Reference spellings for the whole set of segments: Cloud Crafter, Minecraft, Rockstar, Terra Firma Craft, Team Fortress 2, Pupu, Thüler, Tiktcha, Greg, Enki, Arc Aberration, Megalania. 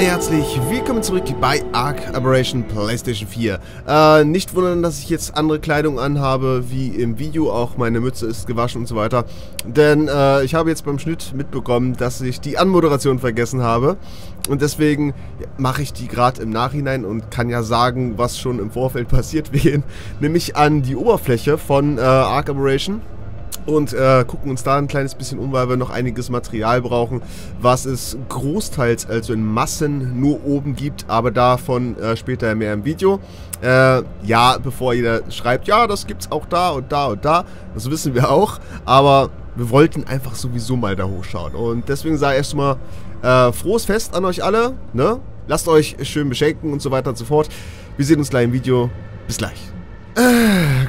Alle herzlich willkommen zurück bei Arc Aberration PlayStation 4. Nicht wundern, dass ich jetzt andere Kleidung anhabe, wie im Video. Auch meine Mütze ist gewaschen und so weiter. Denn ich habe jetzt beim Schnitt mitbekommen, dass ich die Anmoderation vergessen habe. Und deswegen mache ich die gerade im Nachhinein und kann ja sagen, was schon im Vorfeld passiert. Wir gehen nämlich an die Oberfläche von Arc Aberration und gucken uns da ein kleines bisschen um, weil wir noch einiges Material brauchen, was es großteils, also in Massen, nur oben gibt, aber davon später mehr im Video. Ja, bevor jeder schreibt, ja, das gibt's auch da und da und da, das wissen wir auch, aber wir wollten einfach sowieso mal da hochschauen. Und deswegen sage ich erstmal frohes Fest an euch alle, ne? Lasst euch schön beschenken und so weiter und so fort. Wir sehen uns gleich im Video. Bis gleich.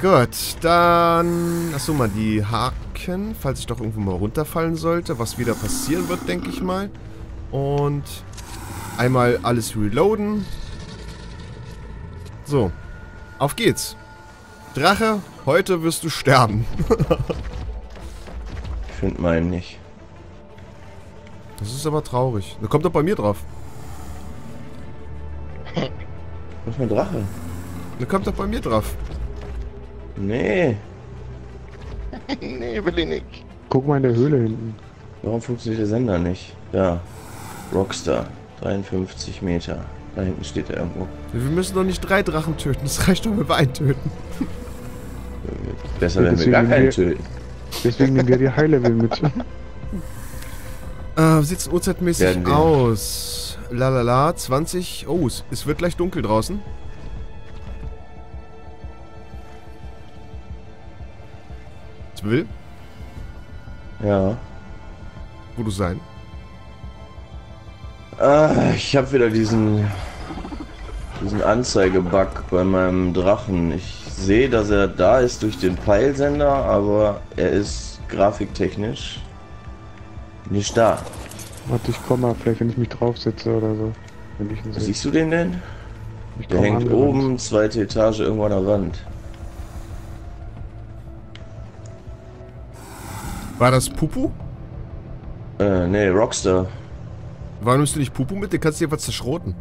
Gut, dann... Achso, mal die Haken, falls ich doch irgendwo mal runterfallen sollte, was wieder passieren wird, denke ich mal. Und einmal alles reloaden. So, auf geht's. Drache, heute wirst du sterben. Ich finde meinen nicht. Das ist aber traurig. Da kommt doch bei mir drauf. Was für ein Drache? Da kommt doch bei mir drauf. Nee. Nee, will ich nicht. Guck mal in der Höhle hinten. Warum funktioniert der Sender nicht? Da. Rockstar. 53 Meter. Da hinten steht er irgendwo. Wir müssen doch nicht 3 Drachen töten. Das reicht doch, wenn wir einen töten. Besser, wenn wir gar keinen töten. Deswegen nehmen wir die High-Level mit. Wie sieht's uhrzeitmäßig aus? Lalala, 20. Oh, es wird gleich dunkel draußen. Will? Ja. Wo du sein? Ich habe wieder diesen Anzeigebug bei meinem Drachen. Ich sehe, dass er da ist durch den Peilsender, aber er ist grafiktechnisch nicht da. Warte, ich komme mal, vielleicht wenn ich mich draufsetze oder so. Wenn ich ihn sehe. Siehst du den denn? Der hängt oben, 2. Etage, irgendwo an der Wand. War das Pupu? Nee, Rockstar. Warum nimmst du nicht Pupu mit? Den kannst du dir was zerschroten.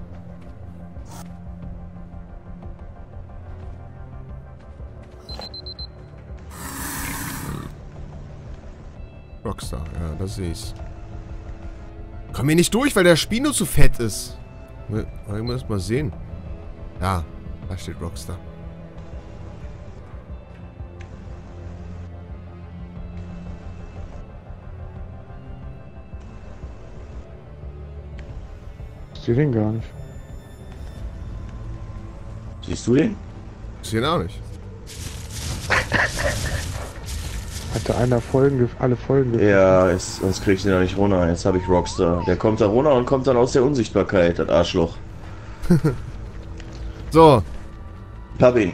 Rockstar, ja, das sehe ich. Komm hier nicht durch, weil der Spino zu fett ist. Ich muss mal sehen. Ja, da steht Rockstar. Ich sehe den gar nicht. Siehst du den? Ich sehe ihn auch nicht. Hatte einer alle Folgen gefunden? Ja, sonst krieg ich den ja nicht runter. Jetzt habe ich Rockstar. Der kommt da runter und kommt dann aus der Unsichtbarkeit, das Arschloch. So. Ich hab ihn.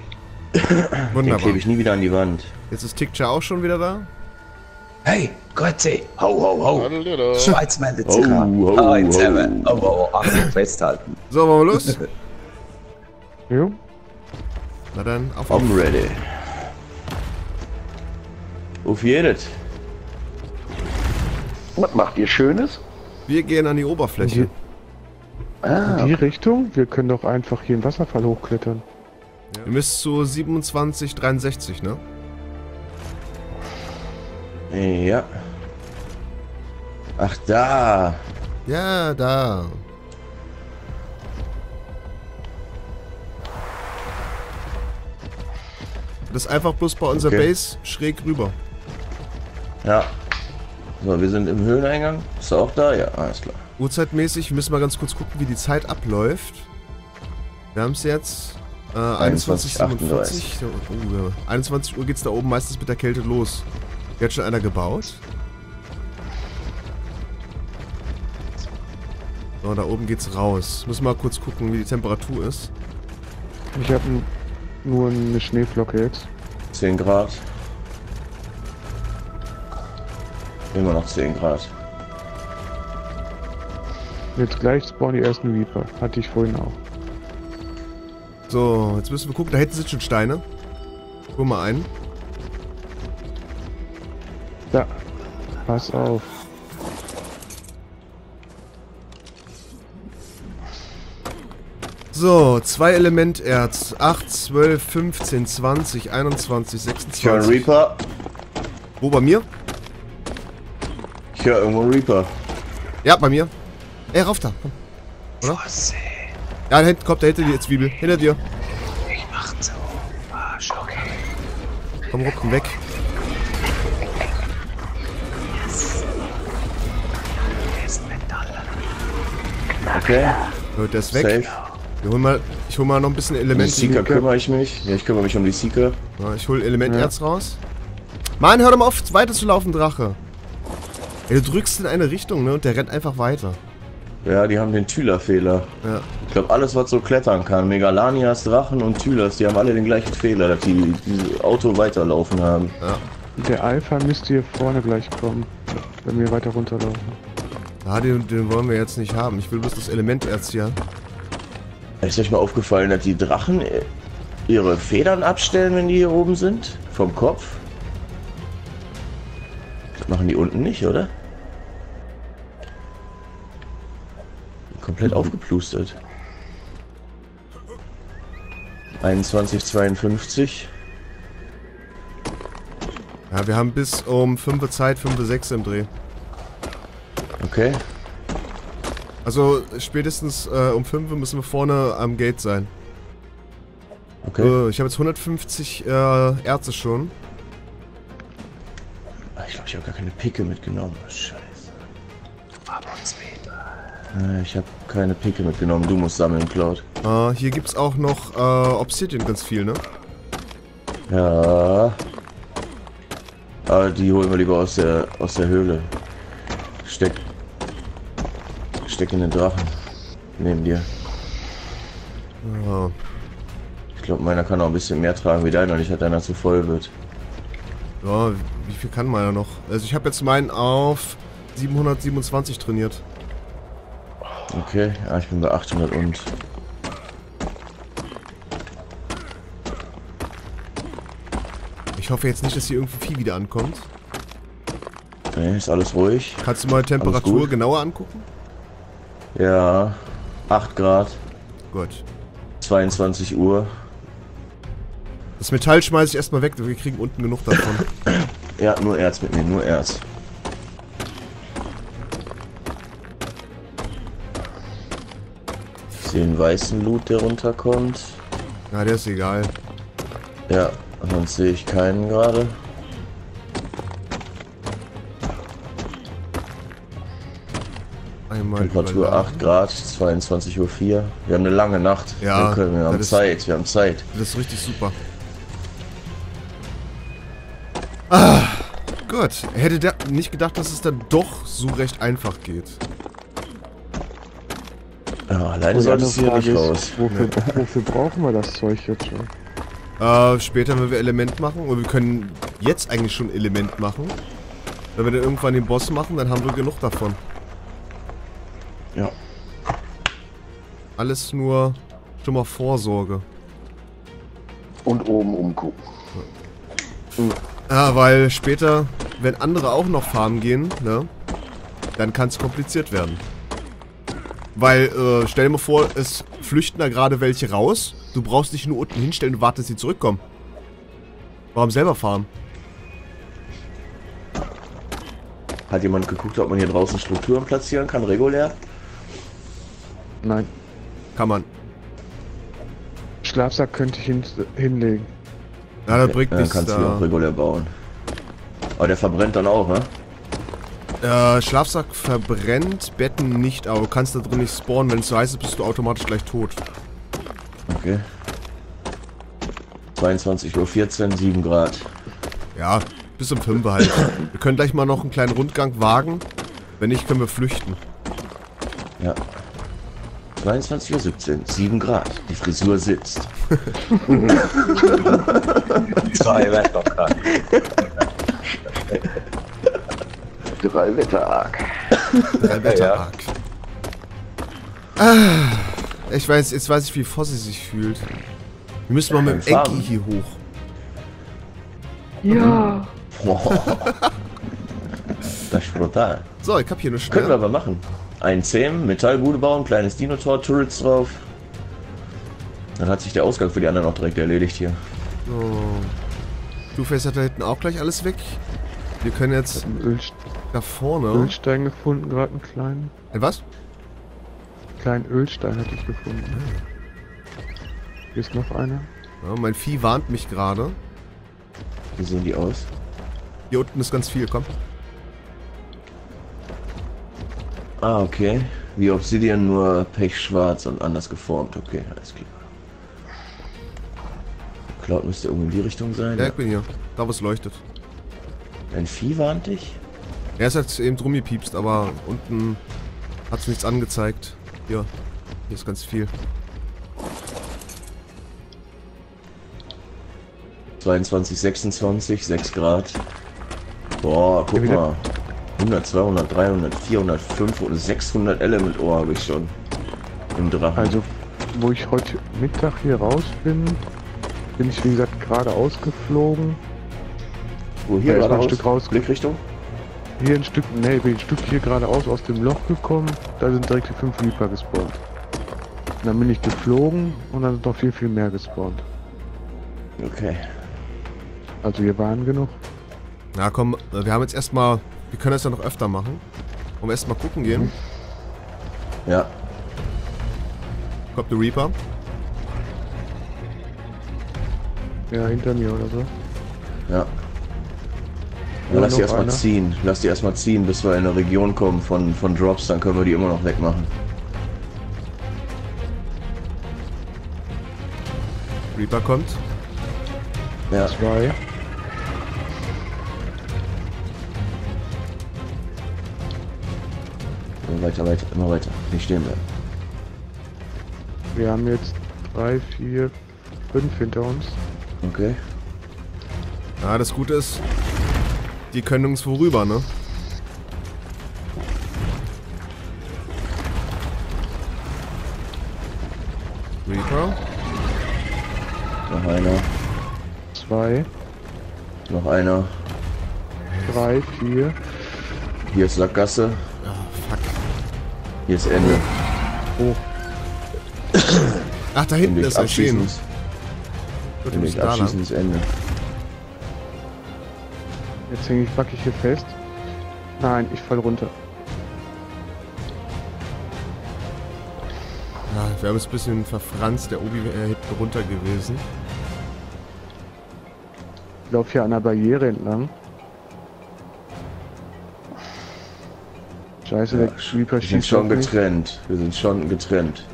Wunderbar. Den klebe ich nie wieder an die Wand. Jetzt ist Tiktcha auch schon wieder da. Hey, Gottsee, ho, ho, ho, Schweizmänner, oh, zusammen, aber Achtung, festhalten. So, wollen wir los? Jo. Na dann, auf ready. Auf jedes. Was macht ihr Schönes? Wir gehen an die Oberfläche. In die Richtung? Wir können doch einfach hier im Wasserfall hochklettern. Ja. Ihr müsst zu 27, 63, ne? Ja. Ach, da. Ja, da. Das ist einfach bloß bei unserer Base schräg rüber. Ja. So, wir sind im Höhleneingang. Ist er auch da? Ja, alles klar. Uhrzeitmäßig müssen wir ganz kurz gucken, wie die Zeit abläuft. Wir haben es jetzt 21:47. 21 Uhr geht's da oben meistens mit der Kälte los. Jetzt schon einer gebaut. So, da oben geht's raus. Müssen wir mal kurz gucken, wie die Temperatur ist. Ich habe nur eine Schneeflocke jetzt. 10 Grad. Immer noch 10 Grad. Jetzt gleich spawnen die ersten Viper. Hatte ich vorhin auch. So, jetzt müssen wir gucken. Da hinten sind schon Steine. Guck mal einen. Da. Pass auf. So, 2 Elementerz. 8, 12, 15, 20, 21, 26. Ich höre einen Reaper. Wo, bei mir? Ich höre irgendwo einen Reaper. Ja, bei mir. Ey, rauf da. Oder? Ja, da hinten kommt, da hinter dir, Zwiebel. Hinter dir. Ich mach so. Arsch, okay. Komm, komm weg. Okay. So, der ist weg. Safe. Ich hol mal noch ein bisschen Element. Um die Seeker kümmere ich mich. Ja, ich kümmere mich um die Seeker. Ja, ich hol Elementerz raus. Mann, hör doch mal auf, weiter zu laufen, Drache. Ey, du drückst in eine Richtung, ne, und der rennt einfach weiter. Ja, die haben den Thüler-Fehler. Ja. Ich glaube, alles, was so klettern kann, Megalanias, Drachen und Thülers, die haben alle den gleichen Fehler, dass die dieses Auto weiterlaufen haben. Ja. Der Alpha müsste hier vorne gleich kommen, wenn wir weiter runterlaufen. Ah, den wollen wir jetzt nicht haben. Ich will bloß das Elementerz hier. Ist euch mal aufgefallen, dass die Drachen ihre Federn abstellen, wenn die hier oben sind? Vom Kopf? Das machen die unten nicht, oder? Komplett aufgeplustert. 21:52. Ja, wir haben bis um 5 Zeit, 5:06 im Dreh. Okay. Also spätestens um 5 müssen wir vorne am Gate sein. Okay. Ich habe jetzt 150 Erze schon. Ich glaube, ich habe gar keine Picke mitgenommen. Scheiße. Ich habe keine Picke mitgenommen. Du musst sammeln, Cloud. Hier gibt es auch noch Obsidian ganz viel, ne? Ja. Aber die holen wir lieber aus der Höhle. Steck in den Drachen. Neben dir. Oh. Ich glaube, meiner kann auch ein bisschen mehr tragen wie deiner. Nicht, dass deiner zu voll wird. Ja, wie viel kann meiner noch? Also ich habe jetzt meinen auf 727 trainiert. Okay, ja, ich bin bei 800 und... Ich hoffe jetzt nicht, dass hier irgendwo Vieh wieder ankommt. Nee, ist alles ruhig. Kannst du mal Temperatur genauer angucken? Ja, 8 Grad. Gut. 22 Uhr. Das Metall schmeiße ich erstmal weg, wir kriegen unten genug davon. Ja, nur Erz mitnehmen, nur Erz. Ich sehe den weißen Loot, der runterkommt. Na, der ist egal. Ja, sonst sehe ich keinen gerade. Temperatur 8 Grad, 22.04 Uhr. Wir haben eine lange Nacht. Ja, wir haben Zeit, wir haben Zeit. Das ist richtig super. Ah, gut. Hätte der nicht gedacht, dass es dann doch so recht einfach geht. Ja, alleine sollte es hier nicht raus. Wofür brauchen wir das Zeug jetzt schon? Später, wenn wir Element machen. Oder wir können jetzt eigentlich schon Element machen. Wenn wir dann irgendwann den Boss machen, dann haben wir genug davon. Ja. Alles nur schon mal Vorsorge. Und oben umgucken. Ja, weil später, wenn andere auch noch farmen gehen, ne, dann kann es kompliziert werden. Weil, stell dir mal vor, es flüchten da gerade welche raus. Du brauchst dich nur unten hinstellen und wartest, dass sie zurückkommen. Warum selber farmen? Hat jemand geguckt, ob man hier draußen Strukturen platzieren kann, regulär? Nein. Kann man. Schlafsack könnte ich hinlegen. Ja, das bringt nichts. Dann kannst du auch regulär bauen. Aber der verbrennt dann auch, ne? Schlafsack verbrennt, Betten nicht, aber du kannst da drin nicht spawnen. Wenn es so heiß ist, bist du automatisch gleich tot. Okay. 22:14 Uhr, 7 Grad. Ja, bis um 5 halt. Wir können gleich mal noch einen kleinen Rundgang wagen. Wenn nicht, können wir flüchten. Ja. 22:17 Uhr, 7 Grad. Die Frisur sitzt. Drei Wetterarg. Ah, ich weiß, jetzt weiß ich, wie Fossi sich fühlt. Wir müssen mal mit dem Enki hier hoch. Ja. Das ist brutal. So, ich hab hier eine Schnelle. Können wir aber machen. Ein Zähmen, Metallbude bauen, kleines Dinotor, Turrets drauf. Dann hat sich der Ausgang für die anderen auch direkt erledigt hier. Oh. Du fährst ja da hinten auch gleich alles weg. Wir können jetzt da vorne... Ölstein gefunden, gerade einen kleinen. Ein was? Einen kleinen Ölstein hatte ich gefunden. Hier ist noch einer. Ja, mein Vieh warnt mich gerade. Wie sehen die aus? Hier unten ist ganz viel, komm. Ah, okay. Wie Obsidian, nur pechschwarz und anders geformt. Okay, alles klar. Cloud müsste irgendwie in die Richtung sein. Ja, ich bin hier. Da, wo es leuchtet. Ein Vieh warnt dich? Er ist jetzt eben rumgepiepst, aber unten hat es nichts angezeigt. Ja, hier ist ganz viel. 22, 26, 6 Grad. Boah, guck mal. 100, 200, 300, 400, 500, 600 Element Ohr habe ich schon. Im Drachen. Also, wo ich heute Mittag hier raus bin, bin ich wie gesagt gerade ausgeflogen. Wo hier gerade ein Stück raus? Blickrichtung? Hier ein Stück, ne, bin ein Stück hier geradeaus aus dem Loch gekommen. Da sind direkt die 5 Reaper gespawnt. Und dann bin ich geflogen und dann sind noch viel, viel mehr gespawnt. Okay. Also wir waren genug. Na komm, wir haben jetzt erstmal. Wir können das ja noch öfter machen. Wollen wir erstmal gucken gehen? Ja. Kommt der Reaper? Ja, hinter mir oder so. Ja. Ja, lass die erstmal ziehen. Lass die erstmal ziehen, bis wir in eine Region kommen von Drops, dann können wir die immer noch wegmachen. Reaper kommt. Ja. 2. Weiter, weiter, immer weiter. Nicht stehen bleiben. Wir haben jetzt 3, 4, 5 hinter uns. Okay. Ja, das Gute ist, die können nirgendwo rüber, ne? Reaper. Noch einer. 2. Noch einer. 3, 4. Hier ist Sackgasse. Hier ist Ende. Oh. Ach, da hinten ist ein Schienen. Wenn ich abschießen, ist Ende. Jetzt hänge ich wackig hier fest. Nein, ich fall runter. Ja, wir haben es ein bisschen verfranst. Der Obi wäre hinten runter gewesen. Ich laufe hier an der Barriere entlang. Scheiße, ja, wir sind schon getrennt. Wir sind schon getrennt.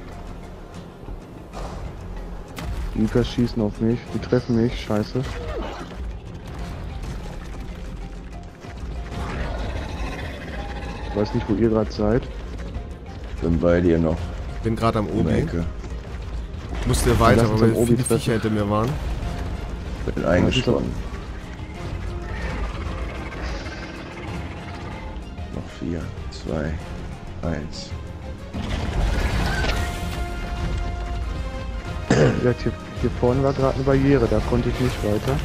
Reaper schießen auf mich. Die treffen mich. Scheiße. Ich weiß nicht, wo ihr gerade seid. Ich bin bei dir noch. Ich bin gerade am Obi. Ich musste weiter, weil viele Viecher hinter mir waren. Ich bin eingestorben. Noch 4, 2, 1. Ja, hier vorne war gerade eine Barriere, da konnte ich nicht weiter.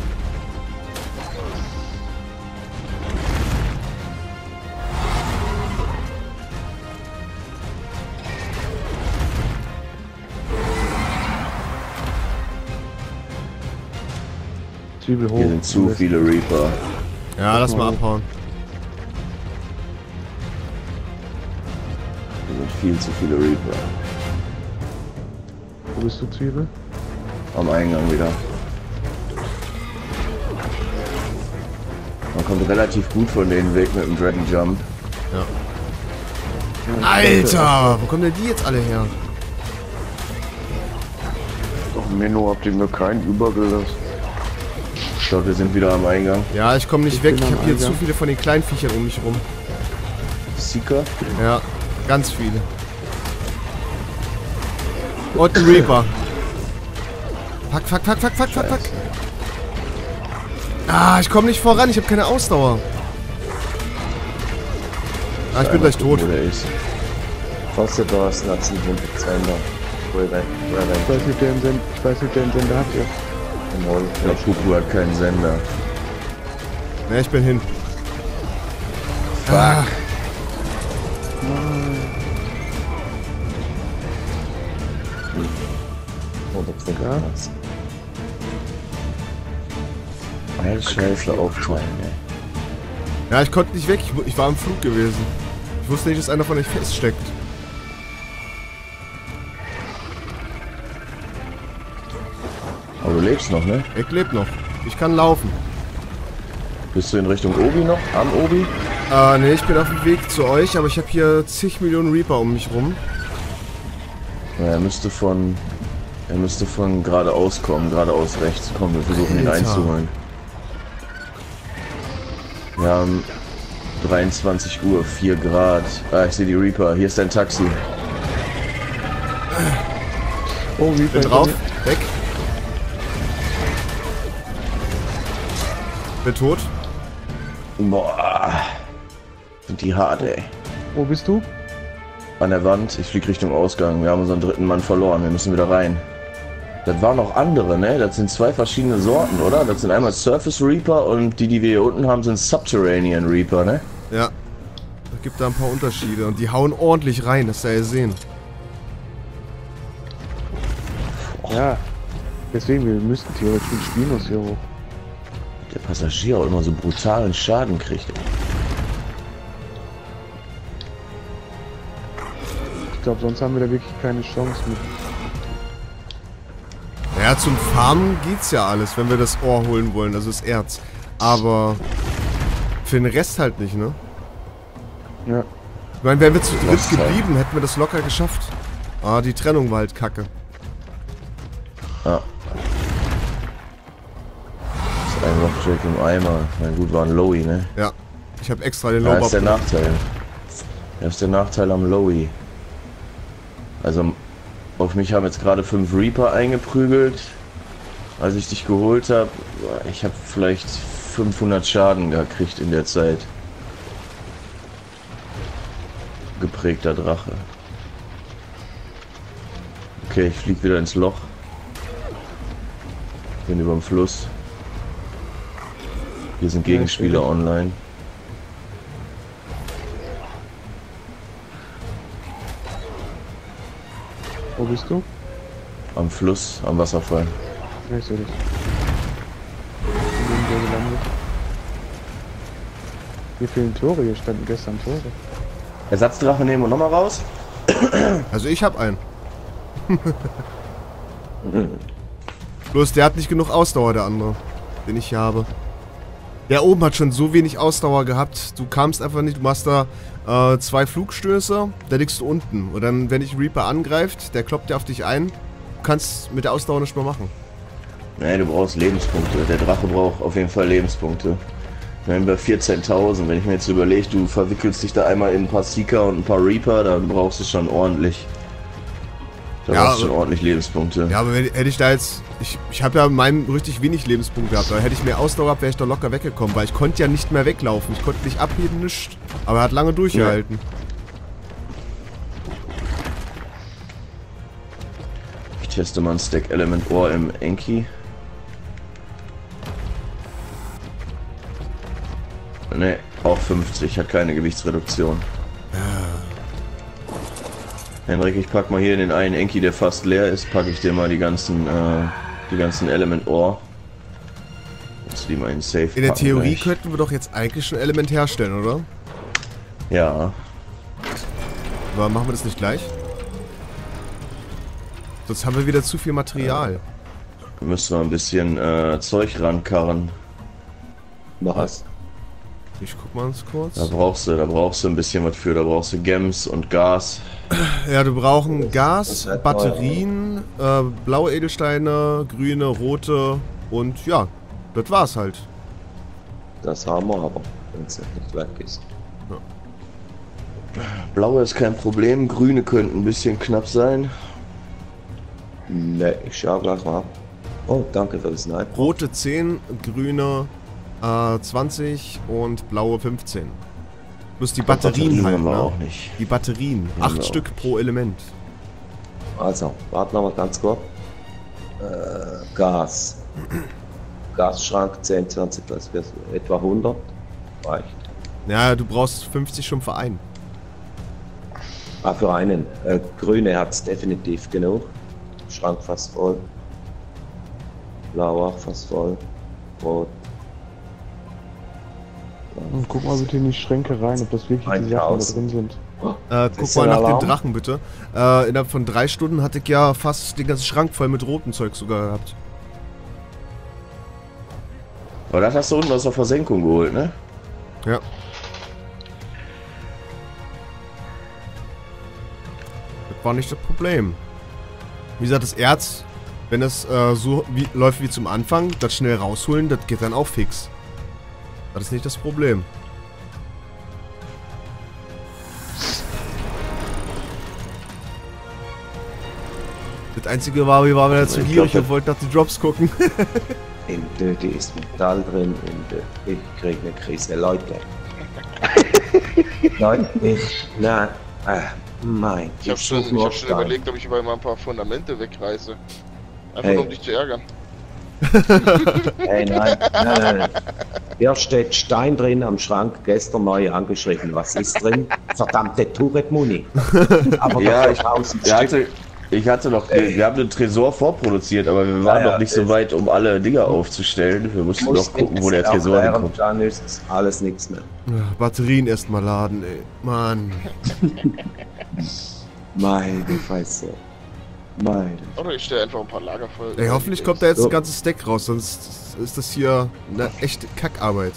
Zwiebel hoch. Hier sind zu viele Reaper. Ja, lass mal abhauen. Viel zu viele Reaper. Wo bist du, Zwiebel? Am Eingang wieder. Man kommt relativ gut von denen weg mit dem Dragon Jump. Ja. Alter! Wo kommen denn die jetzt alle her? Doch, Menno, habt ihr mir keinen übergelassen. Ich glaube, wir sind wieder am Eingang. Ja, ich komme nicht weg. Ich habe hier zu viele von den kleinen Viechern um mich rum. Seeker? Ja. Ganz viele. Und ein Reaper. Fuck, fuck, fuck, fuck, fuck, fuck, fuck. Ah, ich komme nicht voran, ich habe keine Ausdauer. Ah, ich bin gleich tot. Fast du hast nach 700 Zähler. Ich weiß nicht, wer einen Sender hat hier. Der Pupu hat keinen Sender. Ne, ich bin hin. Fuck. Ah. oder Prägnanz. Ein Scheiße aufteilen, ey. Ja, ich konnte nicht weg, ich war im Flug gewesen. Ich wusste nicht, dass einer von euch feststeckt. Aber du lebst noch, ne? Ich lebe noch. Ich kann laufen. Bist du in Richtung Obi noch? Am Obi? Ne, ich bin auf dem Weg zu euch, aber ich habe hier zig Millionen Reaper um mich rum. Ja, er müsste von geradeaus kommen, geradeaus rechts. Komm, wir versuchen ihn einzuholen. Wir haben 23 Uhr, 4 Grad. Ah, ich sehe die Reaper. Hier ist ein Taxi. Oh, Reaper drauf. Weg. Bin tot. Boah. Sind die hart, ey. Wo bist du? An der Wand. Ich fliege Richtung Ausgang. Wir haben unseren dritten Mann verloren. Wir müssen wieder rein. Das waren noch andere, ne? Das sind zwei verschiedene Sorten, oder? Das sind einmal Surface Reaper und die wir hier unten haben, sind Subterranean Reaper, ne? Ja. Es gibt da ein paar Unterschiede und die hauen ordentlich rein, das da ihr sehen. Ja. Deswegen, wir müssten theoretisch den Spielus hier hoch. Der Passagier auch immer so brutalen Schaden kriegt. Ich glaube, sonst haben wir da wirklich keine Chance mit. Ja, zum Farmen geht's ja alles, wenn wir das Ohr holen wollen, also das Erz. Aber für den Rest halt nicht, ne? Ja. Ich meine, wären wir zu dritt geblieben, hätten wir das locker geschafft. Ah, die Trennung war halt kacke. Ja. Das ist ein Rockdrake im Eimer. Na gut, war ein Lowy, ne? Ja. Ich habe extra den Lowy. Das ist der Nachteil. Das ist der Nachteil am Lowy. Also... Auf mich haben jetzt gerade 5 Reaper eingeprügelt. Als ich dich geholt habe, ich habe vielleicht 500 Schaden gekriegt in der Zeit. Geprägter Drache. Okay, ich fliege wieder ins Loch. Bin über dem Fluss. Hier sind Gegenspieler online. Wo bist du? Am Fluss, am Wasserfall. Ja, ich sehe dich. Wie viele Tore hier standen gestern? Tore. Ersatzdrache nehmen wir nochmal raus. Also ich hab einen. Bloß der hat nicht genug Ausdauer, der andere, den ich hier habe. Der oben hat schon so wenig Ausdauer gehabt, du kamst einfach nicht, du machst da 2 Flugstöße, da liegst du unten. Und dann, wenn dich Reaper angreift, der kloppt ja auf dich ein, du kannst mit der Ausdauer nicht mehr machen. Nein, du brauchst Lebenspunkte, der Drache braucht auf jeden Fall Lebenspunkte. Wir haben über 14.000, wenn ich mir jetzt überlege, du verwickelst dich da einmal in ein paar Seeker und ein paar Reaper, dann brauchst du schon ordentlich. Da ja, brauchst du schon ordentlich Lebenspunkte. Ja, aber hätte ich da jetzt... Ich habe ja in meinem richtig wenig Lebenspunkte gehabt, aber hätte ich mehr Ausdauer gehabt, wäre ich da locker weggekommen, weil ich konnte ja nicht mehr weglaufen. Ich konnte nicht abheben, nichts. Aber er hat lange durchgehalten. Ich teste mal ein Stack Element Ohr im Enki. Ne, auch 50, hat keine Gewichtsreduktion. Henrik, ich pack mal hier den einen Enki, der fast leer ist, packe ich dir mal die ganzen Element Ore. Kannst du die mal in Safe packen? In der Theorie könnten wir doch jetzt eigentlich schon Element herstellen, oder? Ja. Aber machen wir das nicht gleich? Sonst haben wir wieder zu viel Material. Wir müssen mal ein bisschen Zeug rankarren. Was? Ich guck mal ganz kurz. Da brauchst du ein bisschen was für. Da brauchst du Gems und Gas. Ja, du brauchen Gas, Batterien, blaue Edelsteine, grüne, rote und ja, das war's halt. Das haben wir aber, wenn es nicht weg ist. Ja. Blaue ist kein Problem, grüne könnten ein bisschen knapp sein. Ne, ich schau gleich mal. Oh, danke für das Sniper. Rote 10, grüne 20 und blaue 15. Bloß die Batterien haben wir auch nicht. Die Batterien. 8 Stück pro Element. Also, warten wir mal ganz kurz. Gas. Gasschrank 10, 20, das wäre etwa 100. Reicht. Ja, du brauchst 50 schon für einen. Ah, für einen. Grüne hat es definitiv genug. Schrank fast voll. Blau auch fast voll. Rot. Und guck mal bitte in die Schränke rein, ob das wirklich die Sachen da drin sind. Guck mal nach dem Drachen bitte. Innerhalb von 3 Stunden hatte ich ja fast den ganzen Schrank voll mit rotem Zeug sogar gehabt. Aber das hast du unten aus der Versenkung geholt, ne? Ja. Das war nicht das Problem. Wie gesagt, das Erz, wenn das so läuft wie zum Anfang, das schnell rausholen, das geht dann auch fix. Das ist nicht das Problem. Das einzige war, wir waren ja zu gierig und wollten nach den Drops gucken. In die ist Metall drin, ich krieg eine Krise, Leute. Leute, nein. Ich hab schon überlegt, ob ich mal ein paar Fundamente wegreiße. Einfach nur, um dich zu ärgern. Hey, nein. Hier steht Stein drin am Schrank, gestern neu angeschrieben. Was ist drin? Verdammte Tourette Muni. Aber ja, ich hatte noch. Wir haben den Tresor vorproduziert, aber wir waren noch nicht so weit, um alle Dinger aufzustellen. Wir mussten noch gucken, wo der Tresor hinkommt. Dann ist alles nichts mehr. Batterien erstmal laden, ey. Mann. Meine Fresse. Nein. Oder ich stelle einfach ein paar Lagerfeuer. Ey, hoffentlich kommt da jetzt ein ganzes Stack raus, sonst ist das hier eine echte Kackarbeit.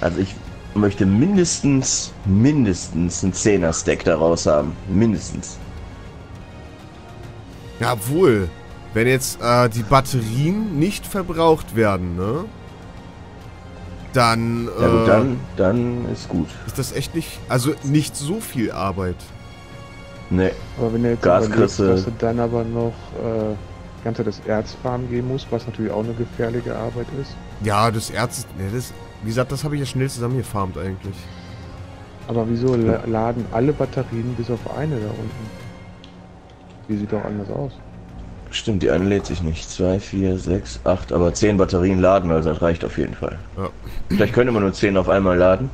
Also ich möchte mindestens einen 10er-Stack daraus haben. Mindestens. Jawohl. Wenn jetzt die Batterien nicht verbraucht werden, ne? Dann, ja, gut, dann ist gut. Ist das echt nicht... Also nicht so viel Arbeit. Nee. Aber wenn du jetzt überlegst, dass du dann aber noch ganze das Erz farmen gehen musst, was natürlich auch eine gefährliche Arbeit ist. Ja, das Erz, wie gesagt, das habe ich ja schnell zusammengefarmt eigentlich. Aber wieso laden alle Batterien bis auf eine da unten? Die sieht doch anders aus. Stimmt, die eine lädt sich nicht. 2, 4, 6, 8, aber 10 Batterien laden, also das reicht auf jeden Fall. Ja. Vielleicht könnte man nur 10 auf einmal laden,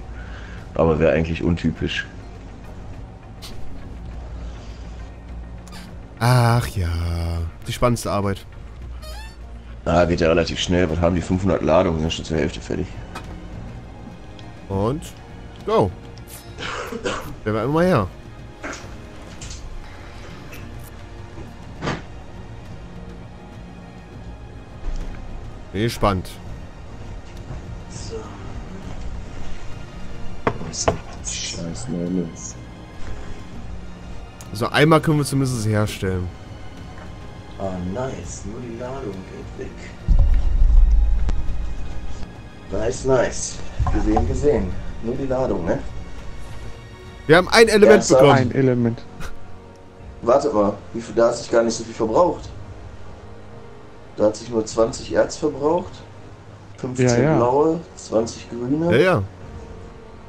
aber wäre eigentlich untypisch. Ach ja, die spannendste Arbeit. Ah, geht ja relativ schnell. Was haben die 500 Ladungen? Sind schon zur Hälfte fertig. Und go. Der war immer her. Bin gespannt. So. Was ist das? Scheiß Neues. Also einmal können wir zumindest es herstellen. Ah, nice. Nur die Ladung geht weg. Nice. Gesehen. Nur die Ladung, ne? Wir haben ein Element bekommen. Ein Element. Warte mal, wie viel, da hat sich gar nicht so viel verbraucht. Da hat sich nur 20 Erz verbraucht. 15 blaue, 20 grüne.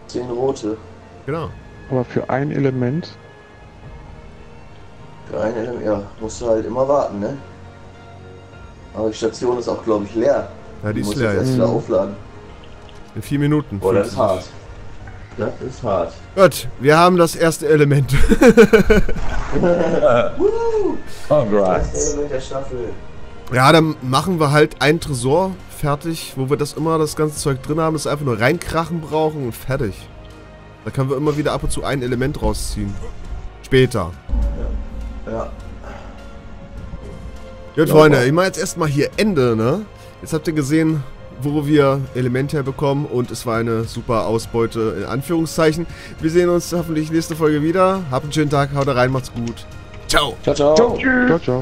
10 rote. Genau. Aber für ein Element... Ja, musst du halt immer warten, ne? Aber die Station ist auch, glaube ich, leer. Ja, die ist leer. Jetzt wieder aufladen. In 4 Minuten. Boah, das ist hart. Das ist hart. Gut, wir haben das erste Element. Congrats. Ja, dann machen wir halt einen Tresor fertig, wo wir das immer, das ganze Zeug drin haben, das einfach nur reinkrachen brauchen und fertig. Da können wir immer wieder ab und zu ein Element rausziehen. Später. Ja. Gut, Freunde, ich mache jetzt erstmal hier Ende, ne? Jetzt habt ihr gesehen, wo wir Elemente herbekommen und es war eine super Ausbeute, in Anführungszeichen. Wir sehen uns hoffentlich nächste Folge wieder. Habt einen schönen Tag, haut rein, macht's gut. Ciao. Ciao, ciao. Ciao, ciao.